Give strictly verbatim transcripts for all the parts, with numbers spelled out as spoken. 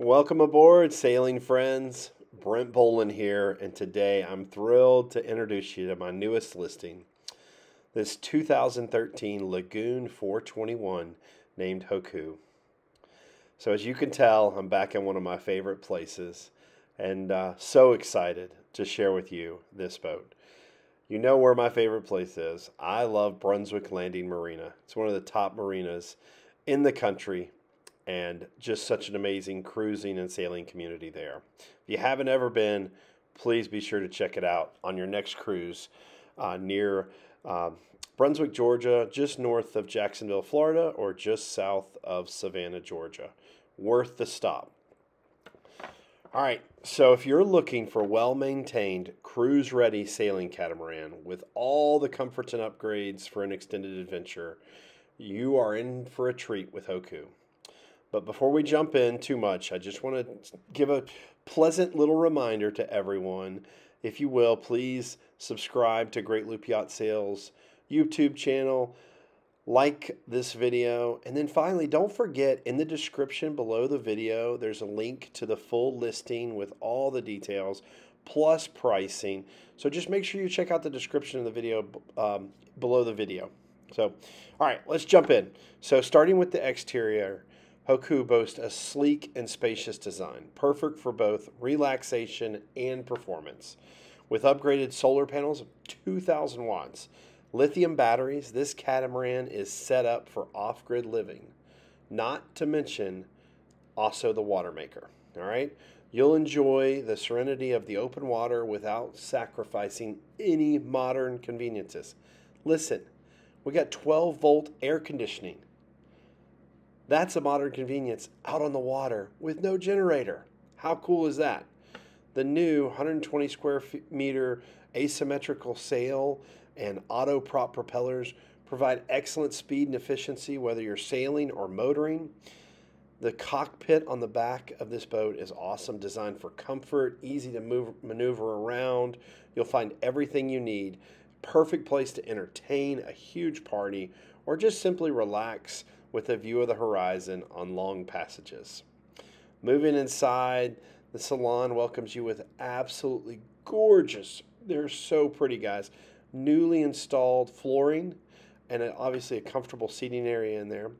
Welcome aboard, sailing friends. Brent Bolin here, and today I'm thrilled to introduce you to my newest listing. This two thousand thirteen Lagoon four twenty-one named Hoku. So as you can tell, I'm back in one of my favorite places, and uh, so excited to share with you this boat. You know where my favorite place is. I love Brunswick Landing Marina. It's one of the top marinas in the country, and just such an amazing cruising and sailing community there. If you haven't ever been, please be sure to check it out on your next cruise uh, near uh, Brunswick, Georgia, just north of Jacksonville, Florida, or just south of Savannah, Georgia. Worth the stop. All right, so if you're looking for well-maintained, cruise-ready sailing catamaran with all the comforts and upgrades for an extended adventure, you are in for a treat with Hoku. But before we jump in too much, I just want to give a pleasant little reminder to everyone. If you will, please subscribe to Great Loop Yacht Sales YouTube channel, like this video, and then finally, don't forget, in the description below the video, there's a link to the full listing with all the details, plus pricing. So just make sure you check out the description of the video um, below the video. So, all right, let's jump in. So starting with the exterior, Hoku boasts a sleek and spacious design, perfect for both relaxation and performance. With upgraded solar panels of two thousand watts, lithium batteries, this catamaran is set up for off-grid living, not to mention also the water maker. All right? You'll enjoy the serenity of the open water without sacrificing any modern conveniences. Listen, we got twelve volt air conditioning. That's a modern convenience out on the water with no generator. How cool is that? The new one hundred twenty square meter asymmetrical sail and auto prop propellers provide excellent speed and efficiency whether you're sailing or motoring. The cockpit on the back of this boat is awesome, designed for comfort, easy to move, maneuver around. You'll find everything you need. Perfect place to entertain a huge party or just simply relax with a view of the horizon on long passages. Moving inside, the salon welcomes you with absolutely gorgeous, they're so pretty guys, newly installed flooring and obviously a comfortable seating area in there.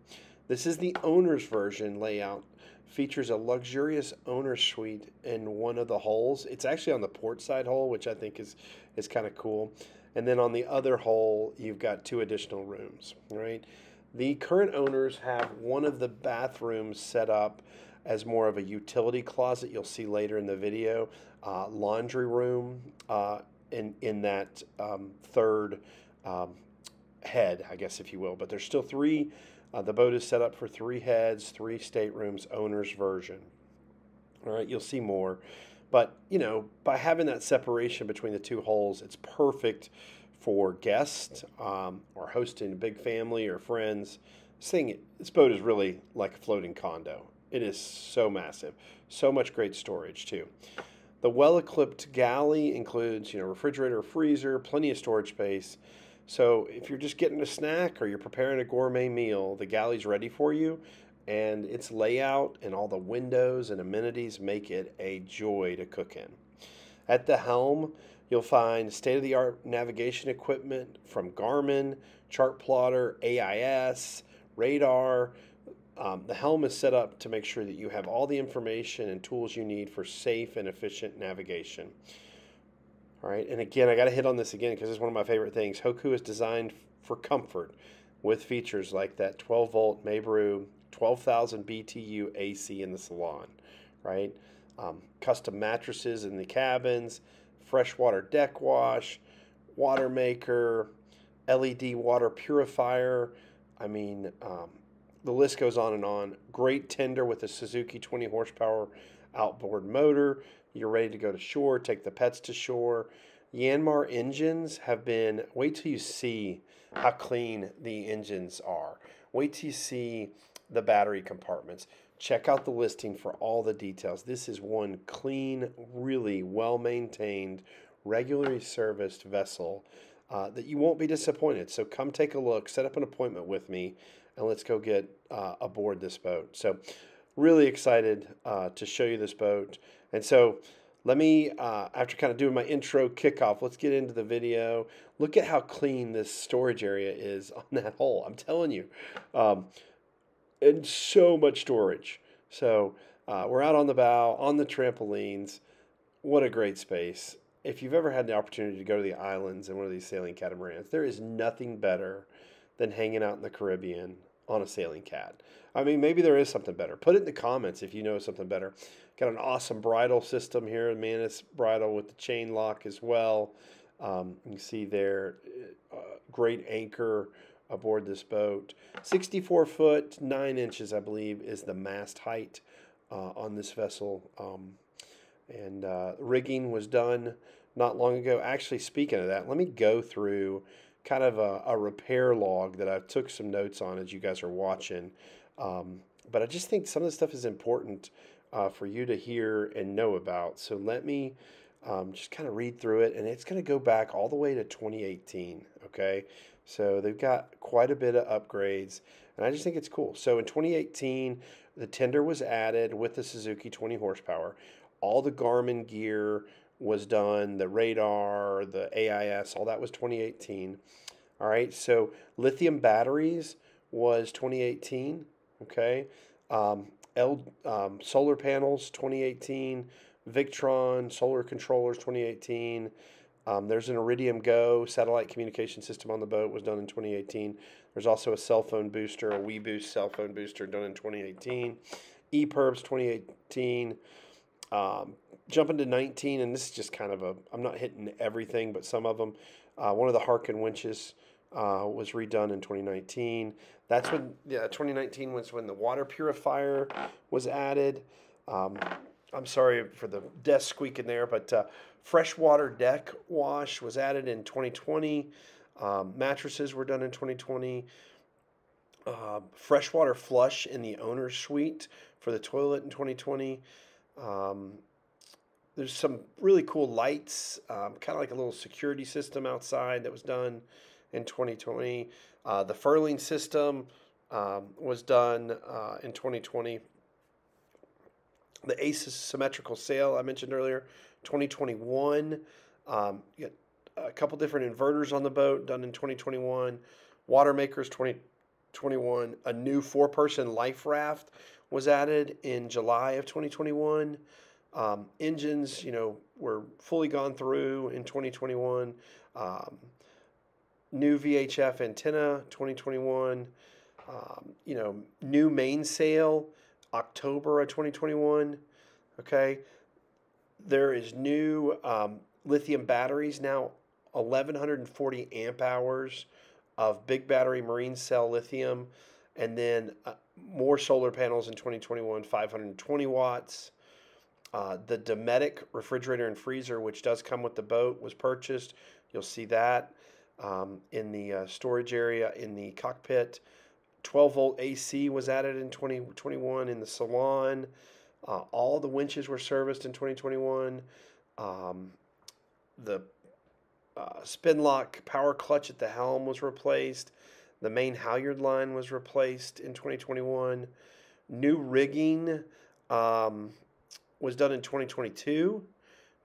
This is the owner's version layout, features a luxurious owner's suite in one of the hulls. It's actually on the port side hull, which I think is, is kind of cool. And then on the other hull, you've got two additional rooms, right? The current owners have one of the bathrooms set up as more of a utility closet. You'll see later in the video, uh, laundry room uh, in, in that um, third um, head, I guess, if you will. But there's still three. Uh, the boat is set up for three heads, three staterooms, owner's version. All right, you'll see more. But, you know, by having that separation between the two hulls, it's perfect for guests um, or hosting a big family or friends. Seeing it, this boat is really like a floating condo. It is so massive, so much great storage too. The well-equipped galley includes, you know, refrigerator, freezer, plenty of storage space. So if you're just getting a snack or you're preparing a gourmet meal, the galley's ready for you, and its layout and all the windows and amenities make it a joy to cook in. At the helm, you'll find state-of-the-art navigation equipment from Garmin, chart plotter, A I S, radar. Um, the helm is set up to make sure that you have all the information and tools you need for safe and efficient navigation. All right, and again, I got to hit on this again because it's one of my favorite things. Hoku is designed for comfort with features like that twelve volt Mabru, twelve thousand B T U A C in the salon, right? Um, custom mattresses in the cabins, freshwater deck wash, water maker, L E D water purifier. I mean, um, the list goes on and on. Great tender with a Suzuki twenty horsepower outboard motor. You're ready to go to shore, take the pets to shore. Yanmar engines have been, wait till you see how clean the engines are. Wait till you see the battery compartments. Check out the listing for all the details. This is one clean, really well-maintained, regularly serviced vessel uh, that you won't be disappointed. So come take a look, set up an appointment with me, and let's go get uh, aboard this boat. So really excited uh, to show you this boat. And so let me, uh, after kind of doing my intro kickoff, let's get into the video. Look at how clean this storage area is on that hull. I'm telling you, um, and so much storage. So uh, we're out on the bow, on the trampolines. What a great space. If you've ever had the opportunity to go to the islands in one of these sailing catamarans, there is nothing better than hanging out in the Caribbean on a sailing cat. I mean, maybe there is something better. Put it in the comments if you know something better. Got an awesome bridle system here, Manis bridle with the chain lock as well. Um, you can see there, uh, great anchor aboard this boat. sixty-four foot, nine inches, I believe, is the mast height uh, on this vessel. Um, and uh, rigging was done not long ago. Actually, speaking of that, let me go through kind of a, a repair log that I took some notes on as you guys are watching. Um, but I just think some of the stuff is important uh, for you to hear and know about. So let me um, just kind of read through it, and it's going to go back all the way to twenty eighteen, okay? So they've got quite a bit of upgrades, and I just think it's cool. So in twenty eighteen, the tender was added with the Suzuki twenty horsepower. All the Garmin gear was done, the radar, the A I S, all that was twenty eighteen. All right, so lithium batteries was twenty eighteen, okay? Um, L, um, solar panels, twenty eighteen. Victron solar controllers, twenty eighteen. Um, there's an Iridium Go satellite communication system on the boat, was done in twenty eighteen. There's also a cell phone booster, a WeBoost cell phone booster, done in twenty eighteen. E P I R Bs, twenty eighteen. Um, jumping to nineteen, and this is just kind of a, I'm not hitting everything, but some of them. Uh, one of the Harken winches uh, was redone in twenty nineteen. That's when, yeah, twenty nineteen was when the water purifier was added. Um, I'm sorry for the desk squeaking there, but uh, freshwater deck wash was added in twenty twenty. Um, mattresses were done in twenty twenty. Uh, freshwater flush in the owner's suite for the toilet in twenty twenty. Um, there's some really cool lights, um, kind of like a little security system outside that was done in twenty twenty. Uh, the furling system um, was done uh, in twenty twenty. The A I S symmetrical sail I mentioned earlier, twenty twenty-one. Um, you got a couple different inverters on the boat done in twenty twenty-one. Water makers, twenty twenty-one. A new four-person life raft was added in July of twenty twenty-one. Um, engines, you know, were fully gone through in twenty twenty-one. Um, new V H F antenna, twenty twenty-one. Um, you know, new mainsail, October of twenty twenty-one. Okay, there is new um, lithium batteries now, eleven forty amp hours of big battery marine cell lithium, and then Uh, more solar panels in twenty twenty-one, five hundred twenty watts. Uh, the Dometic refrigerator and freezer, which does come with the boat, was purchased. You'll see that um, in the uh, storage area in the cockpit. twelve volt A C was added in twenty twenty-one in the salon. Uh, all the winches were serviced in twenty twenty-one. Um, the uh, spin lock power clutch at the helm was replaced. The main halyard line was replaced in twenty twenty-one. New rigging um, was done in twenty twenty-two.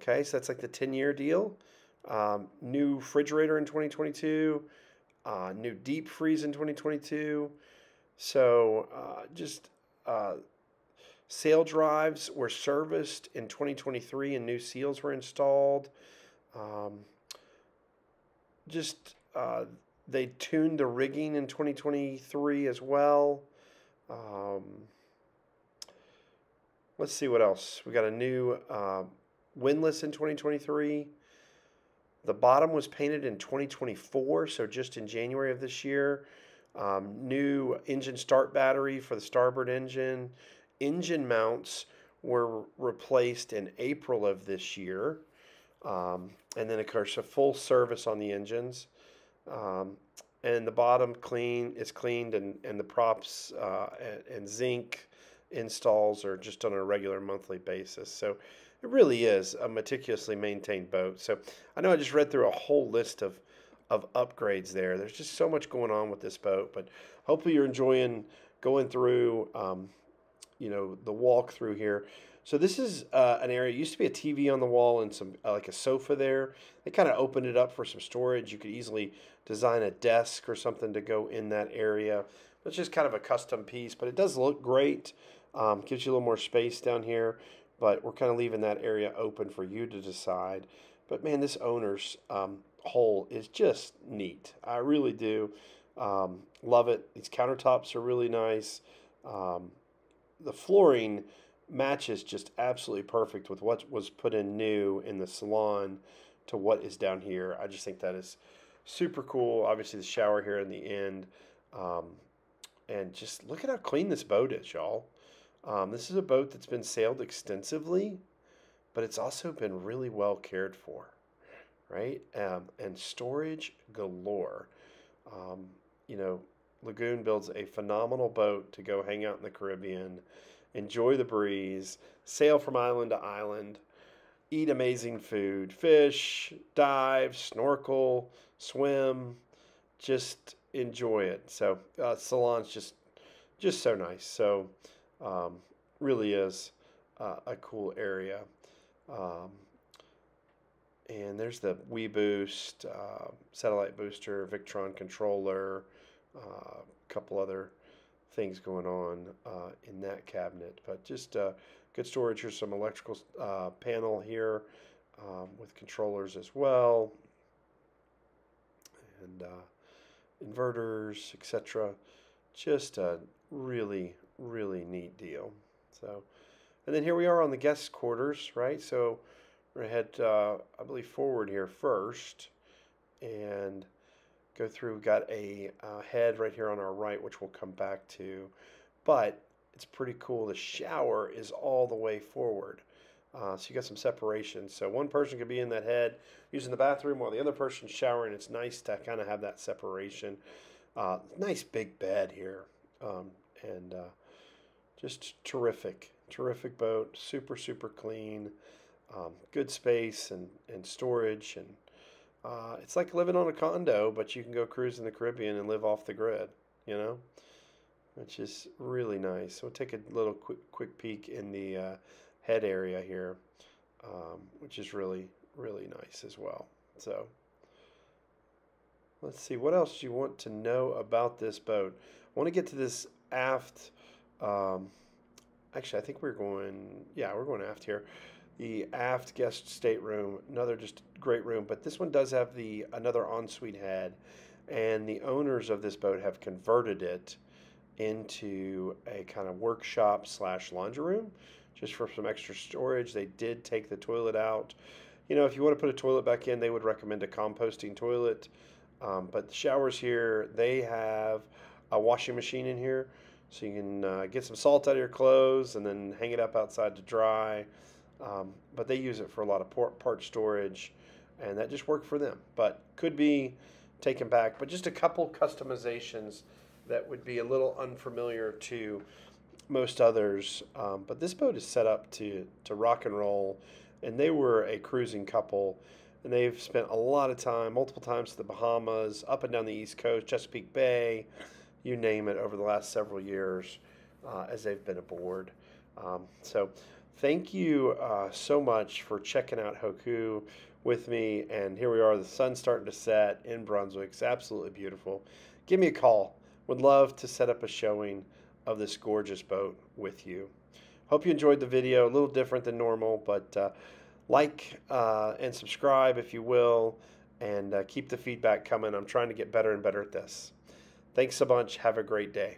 Okay, so that's like the ten-year deal. Um, new refrigerator in twenty twenty-two. Uh, new deep freeze in twenty twenty-two. So uh, just uh, sail drives were serviced in twenty twenty-three, and new seals were installed. Um, just... Uh, They tuned the rigging in twenty twenty-three as well. Um, let's see what else. We got a new uh, windlass in twenty twenty-three. The bottom was painted in twenty twenty-four, so just in January of this year. Um, new engine start battery for the starboard engine. Engine mounts were replaced in April of this year. Um, and then, of course, a full service on the engines. Um, and the bottom clean is cleaned, and, and the props uh, and, and zinc installs are just on a regular monthly basis. So it really is a meticulously maintained boat. So I know I just read through a whole list of, of upgrades there. There's just so much going on with this boat, but hopefully you're enjoying going through um, you know, the walk through here. So this is uh, an area, it used to be a T V on the wall and some uh, like a sofa there. They kind of opened it up for some storage. You could easily design a desk or something to go in that area. It's just kind of a custom piece, but it does look great. Um, gives you a little more space down here, but we're kind of leaving that area open for you to decide. But man, this owner's um, hole is just neat. I really do um, love it. These countertops are really nice. Um, the flooring matches just absolutely perfect with what was put in new in the salon to what is down here. I just think that is super cool. Obviously the shower here in the end, um, and just look at how clean this boat is, y'all. Um, this is a boat that's been sailed extensively, but it's also been really well cared for, right? Um, and storage galore. Um, you know, Lagoon builds a phenomenal boat to go hang out in the Caribbean, enjoy the breeze, sail from island to island, eat amazing food, fish, dive, snorkel, swim, just enjoy it. So uh, salon's just just so nice. So um, really is uh, a cool area. Um, and there's the WeBoost uh, satellite booster, Victron controller, a uh, couple other things going on uh, in that cabinet, but just uh, good storage. Here's some electrical uh, panel here um, with controllers as well, and uh, inverters, et cetera. Just a really, really neat deal. So, and then here we are on the guest quarters, right? So we're gonna head, uh, I believe, forward here first, and go through. We've got a uh, head right here on our right, which we'll come back to, but it's pretty cool. The shower is all the way forward. Uh, so you got some separation. So one person could be in that head using the bathroom while the other person's showering. It's nice to kind of have that separation. Uh, nice big bed here. Um, and uh, just terrific, terrific boat. Super, super clean. Um, good space and, and storage. And uh, it's like living on a condo, but you can go cruise in the Caribbean and live off the grid, you know, which is really nice. So we'll take a little quick, quick peek in the Uh, head area here, um, which is really, really nice as well. So let's see, what else do you want to know about this boat? I want to get to this aft. Um, actually, I think we're going, yeah, we're going aft here. The aft guest stateroom, another just great room, but this one does have the another ensuite head, and the owners of this boat have converted it into a kind of workshop slash laundry room, just for some extra storage. They did take the toilet out. You know, if you want to put a toilet back in, they would recommend a composting toilet. Um, but the showers here, they have a washing machine in here, so you can uh, get some salt out of your clothes and then hang it up outside to dry. Um, but they use it for a lot of part storage, and that just worked for them. But could be taken back. But just a couple customizations that would be a little unfamiliar to most others, um, but this boat is set up to to rock and roll, and they were a cruising couple, and they've spent a lot of time, multiple times to the Bahamas, up and down the East Coast, Chesapeake Bay, you name it, over the last several years uh, as they've been aboard. Um, so thank you uh, so much for checking out Hoku with me, and here we are, the sun's starting to set in Brunswick. It's absolutely beautiful. Give me a call. Would love to set up a showing of this gorgeous boat with you. Hope you enjoyed the video. A little different than normal, but uh, like uh, and subscribe if you will, and uh, keep the feedback coming. I'm trying to get better and better at this. Thanks a bunch. Have a great day.